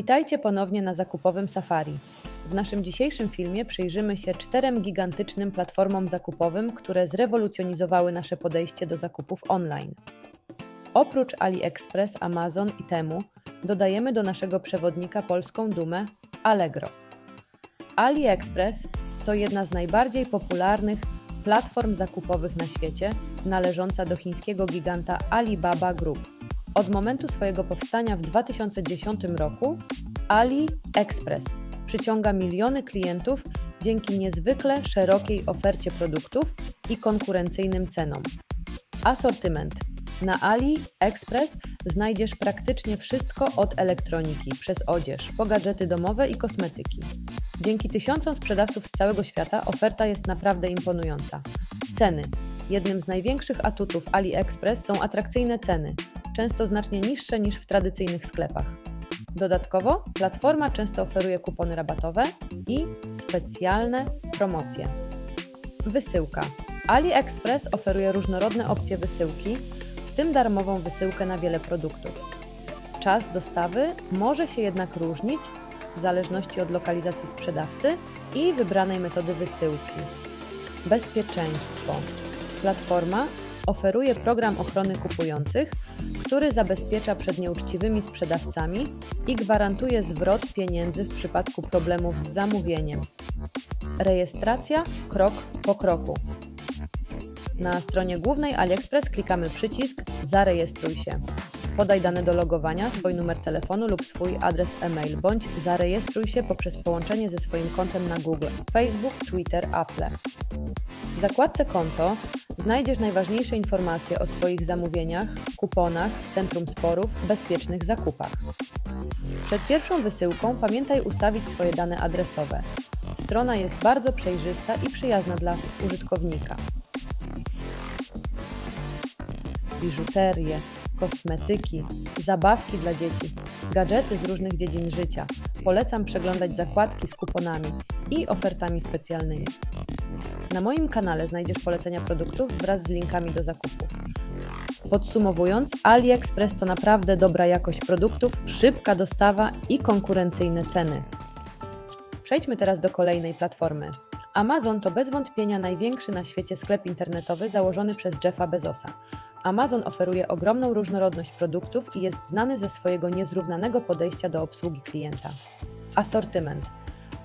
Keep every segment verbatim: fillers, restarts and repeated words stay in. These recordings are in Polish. Witajcie ponownie na zakupowym Safari. W naszym dzisiejszym filmie przyjrzymy się czterem gigantycznym platformom zakupowym, które zrewolucjonizowały nasze podejście do zakupów online. Oprócz AliExpress, Amazon i Temu dodajemy do naszego przewodnika polską dumę Allegro. AliExpress to jedna z najbardziej popularnych platform zakupowych na świecie, należąca do chińskiego giganta Alibaba Group. Od momentu swojego powstania w dwa tysiące dziesiątym roku AliExpress przyciąga miliony klientów dzięki niezwykle szerokiej ofercie produktów i konkurencyjnym cenom. Asortyment. Na AliExpress znajdziesz praktycznie wszystko od elektroniki, przez odzież, po gadżety domowe i kosmetyki. Dzięki tysiącom sprzedawców z całego świata oferta jest naprawdę imponująca. Ceny. Jednym z największych atutów AliExpress są atrakcyjne ceny, często znacznie niższe niż w tradycyjnych sklepach. Dodatkowo platforma często oferuje kupony rabatowe i specjalne promocje. Wysyłka. AliExpress oferuje różnorodne opcje wysyłki, w tym darmową wysyłkę na wiele produktów. Czas dostawy może się jednak różnić w zależności od lokalizacji sprzedawcy i wybranej metody wysyłki. Bezpieczeństwo. Platforma oferuje program ochrony kupujących, który zabezpiecza przed nieuczciwymi sprzedawcami i gwarantuje zwrot pieniędzy w przypadku problemów z zamówieniem. Rejestracja krok po kroku. Na stronie głównej AliExpress klikamy przycisk Zarejestruj się. Podaj dane do logowania, swój numer telefonu lub swój adres e-mail, bądź zarejestruj się poprzez połączenie ze swoim kontem na Google, Facebook, Twitter, Apple. W zakładce Konto znajdziesz najważniejsze informacje o swoich zamówieniach, kuponach, centrum sporów, bezpiecznych zakupach. Przed pierwszą wysyłką pamiętaj ustawić swoje dane adresowe. Strona jest bardzo przejrzysta i przyjazna dla użytkownika. Biżuterię, kosmetyki, zabawki dla dzieci, gadżety z różnych dziedzin życia. Polecam przeglądać zakładki z kuponami i ofertami specjalnymi. Na moim kanale znajdziesz polecenia produktów wraz z linkami do zakupów. Podsumowując, AliExpress to naprawdę dobra jakość produktów, szybka dostawa i konkurencyjne ceny. Przejdźmy teraz do kolejnej platformy. Amazon to bez wątpienia największy na świecie sklep internetowy założony przez Jeffa Bezosa. Amazon oferuje ogromną różnorodność produktów i jest znany ze swojego niezrównanego podejścia do obsługi klienta. Asortyment.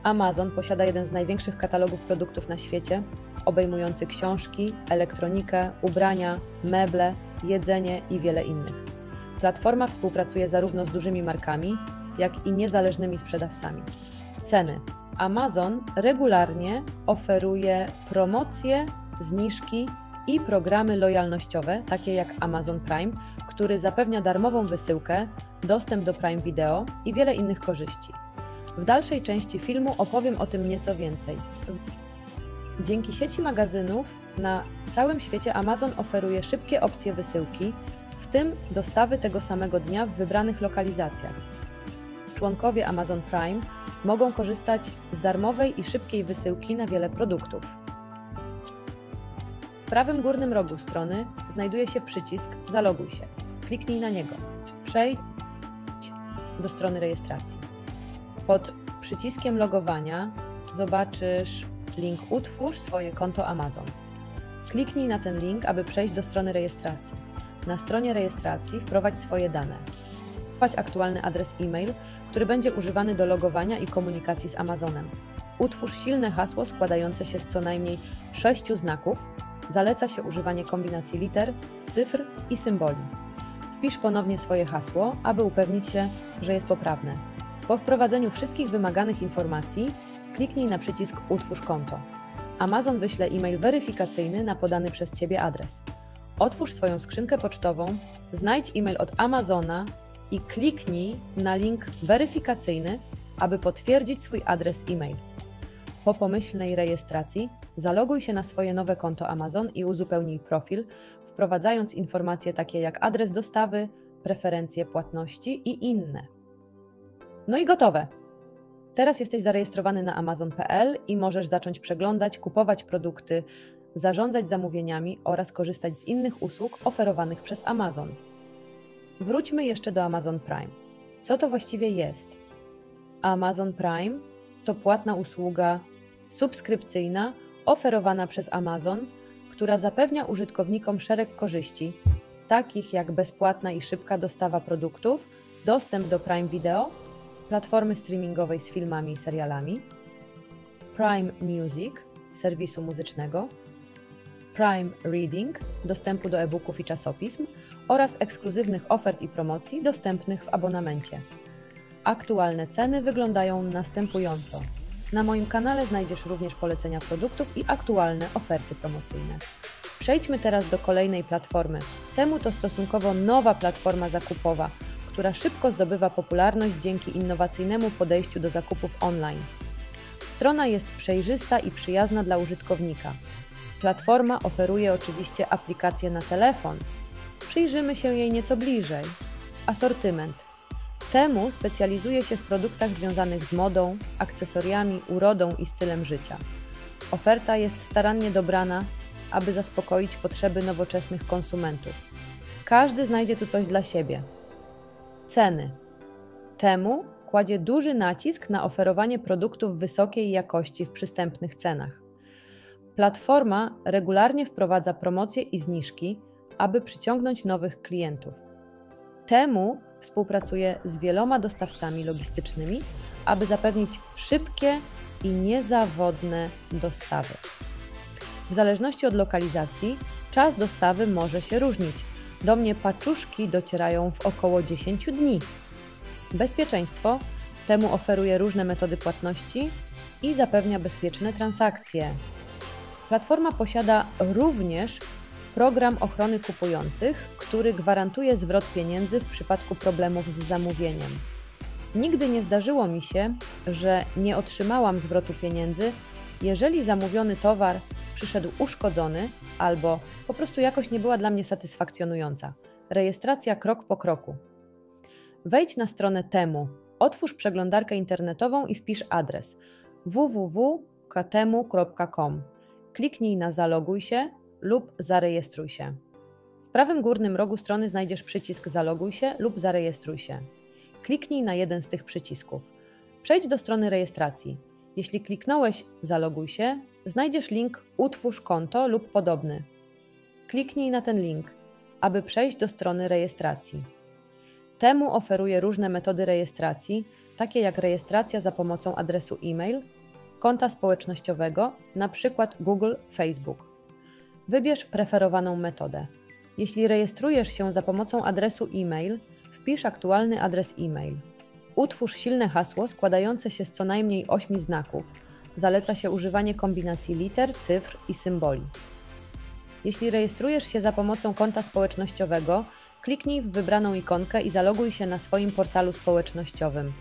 Amazon posiada jeden z największych katalogów produktów na świecie, obejmujący książki, elektronikę, ubrania, meble, jedzenie i wiele innych. Platforma współpracuje zarówno z dużymi markami, jak i niezależnymi sprzedawcami. Ceny. Amazon regularnie oferuje promocje, zniżki i programy lojalnościowe, takie jak Amazon Prime, który zapewnia darmową wysyłkę, dostęp do Prime Video i wiele innych korzyści. W dalszej części filmu opowiem o tym nieco więcej. Dzięki sieci magazynów na całym świecie Amazon oferuje szybkie opcje wysyłki, w tym dostawy tego samego dnia w wybranych lokalizacjach. Członkowie Amazon Prime mogą korzystać z darmowej i szybkiej wysyłki na wiele produktów. W prawym górnym rogu strony znajduje się przycisk Zaloguj się. Kliknij na niego. Przejdź do strony rejestracji. Pod przyciskiem logowania zobaczysz link Utwórz swoje konto Amazon. Kliknij na ten link, aby przejść do strony rejestracji. Na stronie rejestracji wprowadź swoje dane. Wprowadź aktualny adres e-mail, który będzie używany do logowania i komunikacji z Amazonem. Utwórz silne hasło składające się z co najmniej sześciu znaków. Zaleca się używanie kombinacji liter, cyfr i symboli. Wpisz ponownie swoje hasło, aby upewnić się, że jest poprawne. Po wprowadzeniu wszystkich wymaganych informacji kliknij na przycisk Utwórz konto. Amazon wyśle e-mail weryfikacyjny na podany przez Ciebie adres. Otwórz swoją skrzynkę pocztową, znajdź e-mail od Amazona i kliknij na link weryfikacyjny, aby potwierdzić swój adres e-mail. Po pomyślnej rejestracji zaloguj się na swoje nowe konto Amazon i uzupełnij profil, wprowadzając informacje takie jak adres dostawy, preferencje płatności i inne. No i gotowe! Teraz jesteś zarejestrowany na amazon kropka p l i możesz zacząć przeglądać, kupować produkty, zarządzać zamówieniami oraz korzystać z innych usług oferowanych przez Amazon. Wróćmy jeszcze do Amazon Prime. Co to właściwie jest? Amazon Prime to płatna usługa subskrypcyjna oferowana przez Amazon, która zapewnia użytkownikom szereg korzyści, takich jak bezpłatna i szybka dostawa produktów, dostęp do Prime Video, platformy streamingowej z filmami i serialami, Prime Music, serwisu muzycznego, Prime Reading, dostępu do e-booków i czasopism oraz ekskluzywnych ofert i promocji dostępnych w abonamencie. Aktualne ceny wyglądają następująco. Na moim kanale znajdziesz również polecenia produktów i aktualne oferty promocyjne. Przejdźmy teraz do kolejnej platformy. Temu to stosunkowo nowa platforma zakupowa, która szybko zdobywa popularność dzięki innowacyjnemu podejściu do zakupów online. Strona jest przejrzysta i przyjazna dla użytkownika. Platforma oferuje oczywiście aplikację na telefon. Przyjrzymy się jej nieco bliżej. Asortyment. Temu specjalizuje się w produktach związanych z modą, akcesoriami, urodą i stylem życia. Oferta jest starannie dobrana, aby zaspokoić potrzeby nowoczesnych konsumentów. Każdy znajdzie tu coś dla siebie. Ceny. Temu kładzie duży nacisk na oferowanie produktów wysokiej jakości w przystępnych cenach. Platforma regularnie wprowadza promocje i zniżki, aby przyciągnąć nowych klientów. Temu współpracuje z wieloma dostawcami logistycznymi, aby zapewnić szybkie i niezawodne dostawy. W zależności od lokalizacji czas dostawy może się różnić. Do mnie paczuszki docierają w około dziesięć dni. Bezpieczeństwo. Temu oferuje różne metody płatności i zapewnia bezpieczne transakcje. Platforma posiada również program ochrony kupujących, który gwarantuje zwrot pieniędzy w przypadku problemów z zamówieniem. Nigdy nie zdarzyło mi się, że nie otrzymałam zwrotu pieniędzy, jeżeli zamówiony towar przyszedł uszkodzony albo po prostu jakoś nie była dla mnie satysfakcjonująca. Rejestracja krok po kroku. Wejdź na stronę Temu, otwórz przeglądarkę internetową i wpisz adres w w w kropka temu kropka com. Kliknij na Zaloguj się lub Zarejestruj się. W prawym górnym rogu strony znajdziesz przycisk Zaloguj się lub Zarejestruj się. Kliknij na jeden z tych przycisków. Przejdź do strony rejestracji. Jeśli kliknąłeś Zaloguj się, znajdziesz link Utwórz konto lub podobny. Kliknij na ten link, aby przejść do strony rejestracji. Temu oferuje różne metody rejestracji, takie jak rejestracja za pomocą adresu e-mail, konta społecznościowego, np. Google, Facebook. Wybierz preferowaną metodę. Jeśli rejestrujesz się za pomocą adresu e-mail, wpisz aktualny adres e-mail. Utwórz silne hasło składające się z co najmniej ośmiu znaków. Zaleca się używanie kombinacji liter, cyfr i symboli. Jeśli rejestrujesz się za pomocą konta społecznościowego, kliknij w wybraną ikonkę i zaloguj się na swoim portalu społecznościowym.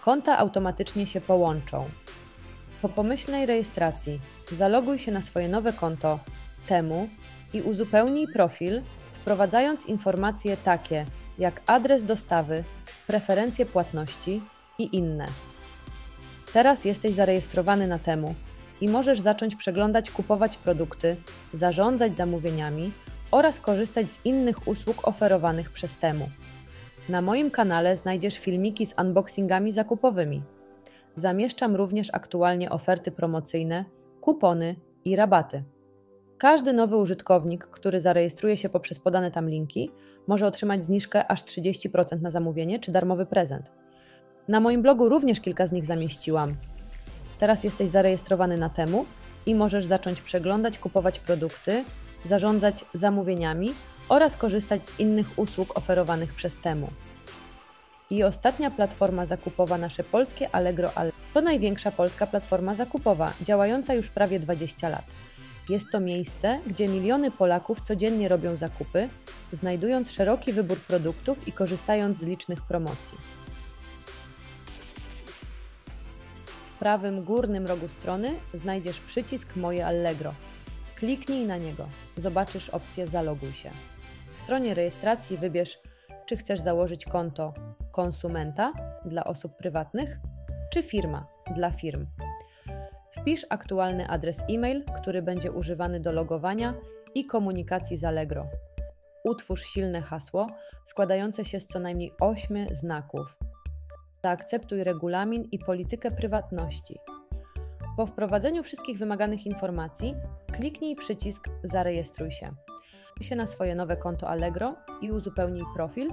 Konta automatycznie się połączą. Po pomyślnej rejestracji zaloguj się na swoje nowe konto Temu i uzupełnij profil, wprowadzając informacje takie jak adres dostawy, preferencje płatności i inne. Teraz jesteś zarejestrowany na Temu i możesz zacząć przeglądać, kupować produkty, zarządzać zamówieniami oraz korzystać z innych usług oferowanych przez Temu. Na moim kanale znajdziesz filmiki z unboxingami zakupowymi. Zamieszczam również aktualnie oferty promocyjne, kupony i rabaty. Każdy nowy użytkownik, który zarejestruje się poprzez podane tam linki, może otrzymać zniżkę aż trzydzieści procent na zamówienie czy darmowy prezent. Na moim blogu również kilka z nich zamieściłam. Teraz jesteś zarejestrowany na Temu i możesz zacząć przeglądać, kupować produkty, zarządzać zamówieniami oraz korzystać z innych usług oferowanych przez Temu. I ostatnia platforma zakupowa nasze polskie Allegro. To największa polska platforma zakupowa, działająca już prawie dwadzieścia lat. Jest to miejsce, gdzie miliony Polaków codziennie robią zakupy, znajdując szeroki wybór produktów i korzystając z licznych promocji. W prawym górnym rogu strony znajdziesz przycisk Moje Allegro. Kliknij na niego. Zobaczysz opcję Zaloguj się. W stronie rejestracji wybierz, czy chcesz założyć konto konsumenta dla osób prywatnych, czy firma dla firm. Wpisz aktualny adres e-mail, który będzie używany do logowania i komunikacji z Allegro. Utwórz silne hasło składające się z co najmniej ośmiu znaków. Zaakceptuj regulamin i politykę prywatności. Po wprowadzeniu wszystkich wymaganych informacji kliknij przycisk Zarejestruj się. Wpisz się na swoje nowe konto Allegro i uzupełnij profil,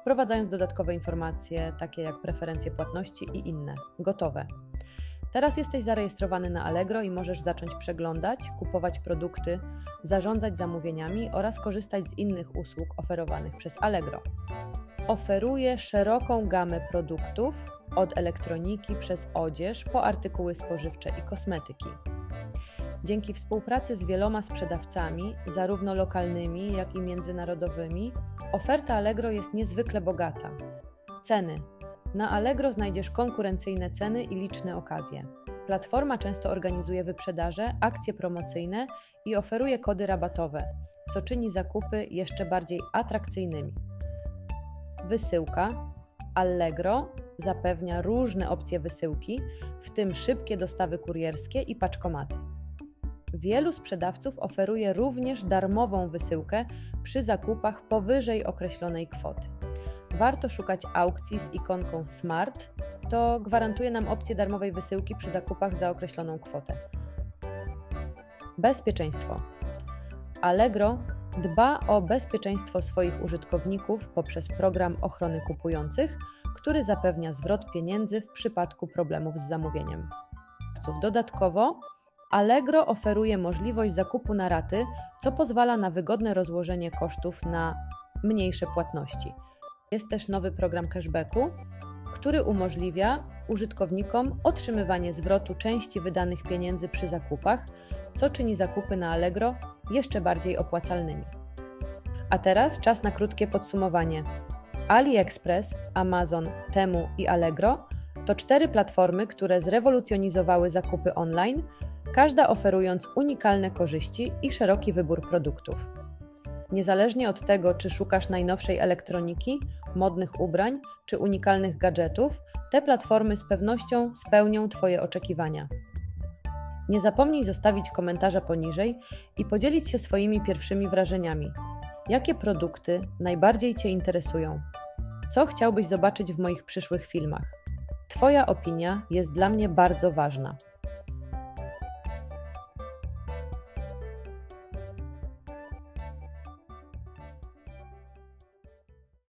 wprowadzając dodatkowe informacje, takie jak preferencje płatności i inne. Gotowe. Teraz jesteś zarejestrowany na Allegro i możesz zacząć przeglądać, kupować produkty, zarządzać zamówieniami oraz korzystać z innych usług oferowanych przez Allegro. Oferuje szeroką gamę produktów, od elektroniki przez odzież po artykuły spożywcze i kosmetyki. Dzięki współpracy z wieloma sprzedawcami, zarówno lokalnymi, jak i międzynarodowymi, oferta Allegro jest niezwykle bogata. Ceny. Na Allegro znajdziesz konkurencyjne ceny i liczne okazje. Platforma często organizuje wyprzedaże, akcje promocyjne i oferuje kody rabatowe, co czyni zakupy jeszcze bardziej atrakcyjnymi. Wysyłka. Allegro zapewnia różne opcje wysyłki, w tym szybkie dostawy kurierskie i paczkomaty. Wielu sprzedawców oferuje również darmową wysyłkę przy zakupach powyżej określonej kwoty. Warto szukać aukcji z ikonką Smart, to gwarantuje nam opcję darmowej wysyłki przy zakupach za określoną kwotę. Bezpieczeństwo. Allegro dba o bezpieczeństwo swoich użytkowników poprzez program ochrony kupujących, który zapewnia zwrot pieniędzy w przypadku problemów z zamówieniem. Dodatkowo Allegro oferuje możliwość zakupu na raty, co pozwala na wygodne rozłożenie kosztów na mniejsze płatności. Jest też nowy program cashbacku, który umożliwia użytkownikom otrzymywanie zwrotu części wydanych pieniędzy przy zakupach, co czyni zakupy na Allegro jeszcze bardziej opłacalnymi. A teraz czas na krótkie podsumowanie. AliExpress, Amazon, Temu i Allegro to cztery platformy, które zrewolucjonizowały zakupy online, każda oferując unikalne korzyści i szeroki wybór produktów. Niezależnie od tego, czy szukasz najnowszej elektroniki, modnych ubrań czy unikalnych gadżetów, te platformy z pewnością spełnią Twoje oczekiwania. Nie zapomnij zostawić komentarza poniżej i podzielić się swoimi pierwszymi wrażeniami. Jakie produkty najbardziej Cię interesują? Co chciałbyś zobaczyć w moich przyszłych filmach? Twoja opinia jest dla mnie bardzo ważna.